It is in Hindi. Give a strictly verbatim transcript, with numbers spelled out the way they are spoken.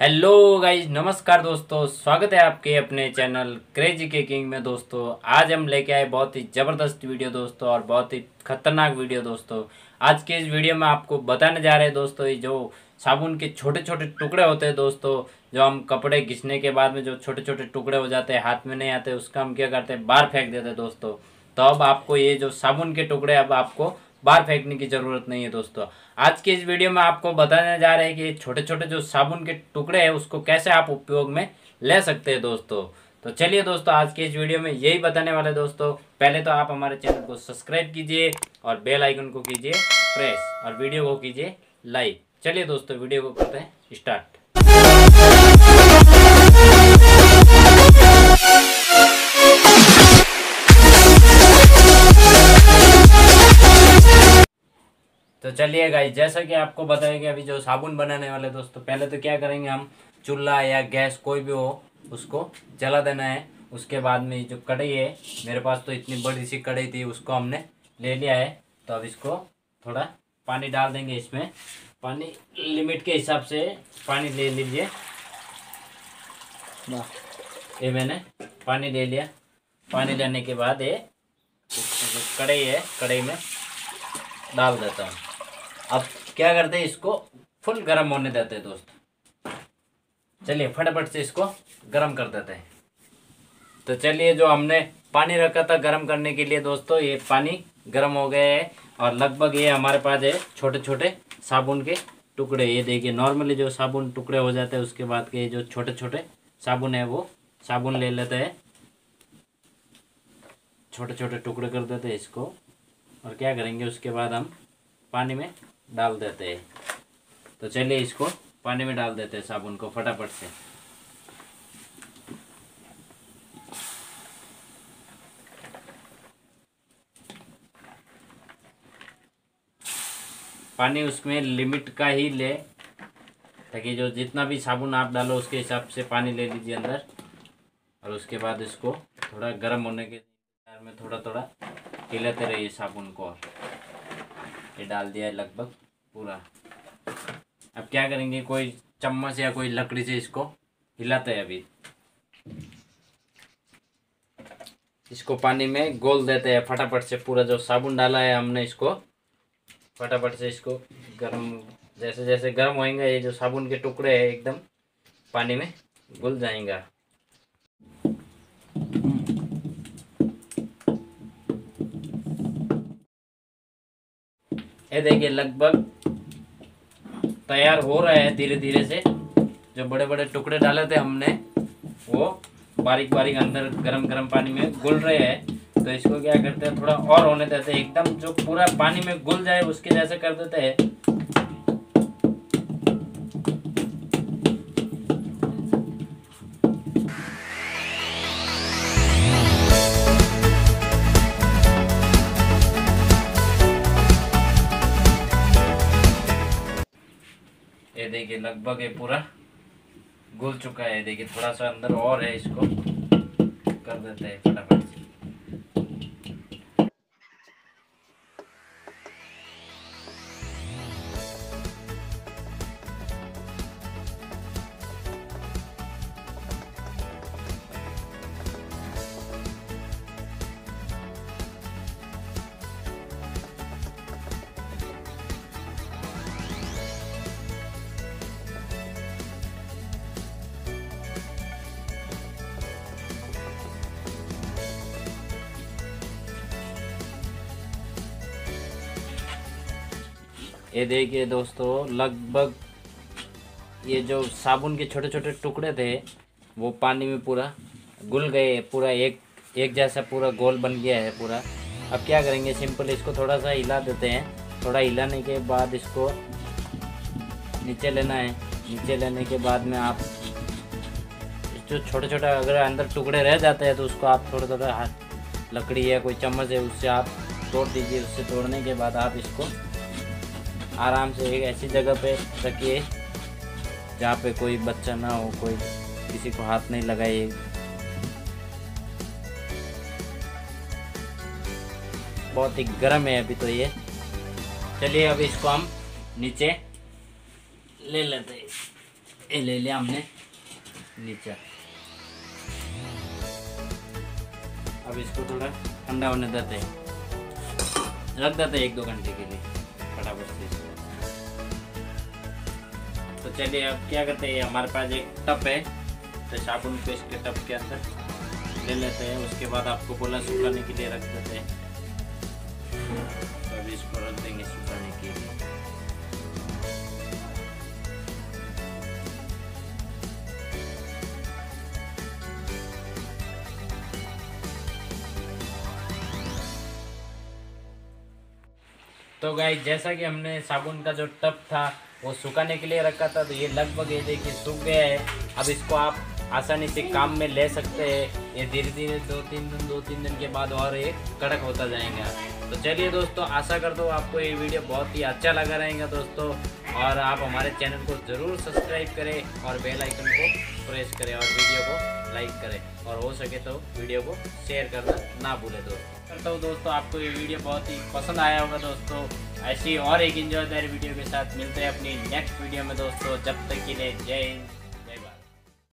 हेलो गाइज, नमस्कार दोस्तों। स्वागत है आपके अपने चैनल क्रेजी के किंग में। दोस्तों आज हम लेके आए बहुत ही ज़बरदस्त वीडियो दोस्तों, और बहुत ही खतरनाक वीडियो दोस्तों। आज के इस वीडियो में आपको बताने जा रहे हैं दोस्तों, ये जो साबुन के छोटे छोटे टुकड़े होते हैं दोस्तों, जो हम कपड़े घिसने के बाद में जो छोटे छोटे टुकड़े हो जाते हैं, हाथ में नहीं आते, उसका हम क्या करते हैं, बाहर फेंक देते हैं दोस्तों। तो अब आपको ये जो साबुन के टुकड़े अब आपको बाहर फेंकने की ज़रूरत नहीं है दोस्तों। आज के इस वीडियो में आपको बताने जा रहे हैं कि छोटे छोटे जो साबुन के टुकड़े हैं उसको कैसे आप उपयोग में ले सकते हैं दोस्तों। तो चलिए दोस्तों, आज के इस वीडियो में यही बताने वाले दोस्तों। पहले तो आप हमारे चैनल को सब्सक्राइब कीजिए और बेल आइकन को कीजिए प्रेस, और वीडियो को कीजिए लाइक। चलिए दोस्तों, वीडियो को करते हैं स्टार्ट। तो चलिए गाइस, जैसा कि आपको बताया कि अभी जो साबुन बनाने वाले दोस्तों, पहले तो क्या करेंगे, हम चूल्हा या गैस कोई भी हो उसको जला देना है। उसके बाद में जो कढ़ाई है, मेरे पास तो इतनी बड़ी सी कढ़ाई थी, उसको हमने ले लिया है। तो अब इसको थोड़ा पानी डाल देंगे इसमें। पानी लिमिट के हिसाब से पानी ले लीजिए। ये मैंने पानी ले लिया। पानी लेने के बाद ये जो कढ़ाई है, कढ़ाई में डाल देता हूँ। अब क्या करते हैं, इसको फुल गरम होने देते हैं दोस्तों। चलिए फटाफट से इसको गरम कर देते हैं। तो चलिए, जो हमने पानी रखा था गरम करने के लिए दोस्तों, ये पानी गरम हो गया है। और लगभग ये हमारे पास है छोटे छोटे साबुन के टुकड़े। ये देखिए, नॉर्मली जो साबुन टुकड़े हो जाते हैं उसके बाद के जो छोटे छोटे साबुन है, वो साबुन ले लेते हैं, छोटे छोटे टुकड़े कर देते हैं इसको। और क्या करेंगे, उसके बाद हम पानी में डाल देते हैं। तो चलिए इसको पानी में डाल देते हैं साबुन को फटाफट से। पानी उसमें लिमिट का ही ले, ताकि जो जितना भी साबुन आप डालो उसके हिसाब से पानी ले लीजिए अंदर। और उसके बाद इसको थोड़ा गर्म होने के बाद में थोड़ा थोड़ा हिलाते रहिए साबुन को। और ये डाल दिया है लगभग पूरा। अब क्या करेंगे, कोई चम्मच या कोई लकड़ी से इसको हिलाते हैं। अभी इसको पानी में घोल देते हैं फटाफट से। पूरा जो साबुन डाला है हमने, इसको फटाफट से इसको गर्म, जैसे जैसे गर्म होएगा ये जो साबुन के टुकड़े हैं एकदम पानी में घुल जाएगा। ये देखिए लगभग तैयार हो रहा है धीरे धीरे से। जो बड़े बड़े टुकड़े डाले थे हमने, वो बारीक बारीक अंदर गरम गरम पानी में घुल रहे हैं। तो इसको क्या करते हैं, थोड़ा और होने देते हैं, एकदम जो पूरा पानी में घुल जाए उसके जैसे कर देते हैं। ये देखिए लगभग ये पूरा घुल चुका है। देखिए थोड़ा सा अंदर और है, इसको कर देते हैं फटाफट से। ये देखिए दोस्तों, लगभग ये जो साबुन के छोटे छोटे टुकड़े थे वो पानी में पूरा घुल गए। पूरा एक एक जैसा पूरा गोल बन गया है पूरा। अब क्या करेंगे, सिंपल इसको थोड़ा सा हिला देते हैं। थोड़ा हिलाने के बाद इसको नीचे लेना है। नीचे लेने के बाद में आप जो छोटे छोटे अगर अंदर टुकड़े रह जाते हैं तो उसको आप थोड़ा थोड़ा हाथ लकड़ी या कोई चम्मच है उससे आप तोड़ दीजिए। उससे तोड़ने के बाद आप इसको आराम से एक ऐसी जगह पे रखिए जहाँ पे कोई बच्चा ना हो, कोई किसी को हाथ नहीं लगाइए। बहुत ही गर्म है अभी तो ये। चलिए अब इसको हम नीचे ले लेते हैं। ये ले लिया हमने नीचे। अब इसको थोड़ा ठंडा होने देते हैं, रख देते हैं एक दो घंटे के लिए फटाफट से इसको। तो चलिए अब क्या करते हैं, हमारे पास एक टप है तो साबुन को इसके टप के अंदर ले लेते हैं। उसके बाद आपको बोला सुखाने के लिए रख देते हैं, तो अभी इसको रख देंगे सुखाने के लिए। तो गाइस जैसा कि हमने साबुन का जो टब था वो सुखाने के लिए रखा था, तो ये लगभग ये देखिए सूख गया है। अब इसको आप आसानी से काम में ले सकते हैं। ये धीरे धीरे दो तीन दिन दो तीन दिन के बाद और ये कड़क होता जाएगा। तो चलिए दोस्तों, आशा कर दो आपको ये वीडियो बहुत ही अच्छा लगा रहेगा दोस्तों, और आप हमारे चैनल को ज़रूर सब्सक्राइब करें और बेल आइकन को प्रेस करें और वीडियो को लाइक करें, और हो सके तो वीडियो को शेयर करना ना भूलें दोस्तों। करता हूँ दोस्तों, आपको ये वीडियो बहुत ही पसंद आया होगा दोस्तों। ऐसी और एक एंजॉयदार वीडियो के साथ मिलते हैं अपनी नेक्स्ट वीडियो में दोस्तों। जब तक के लिए जय हिंद।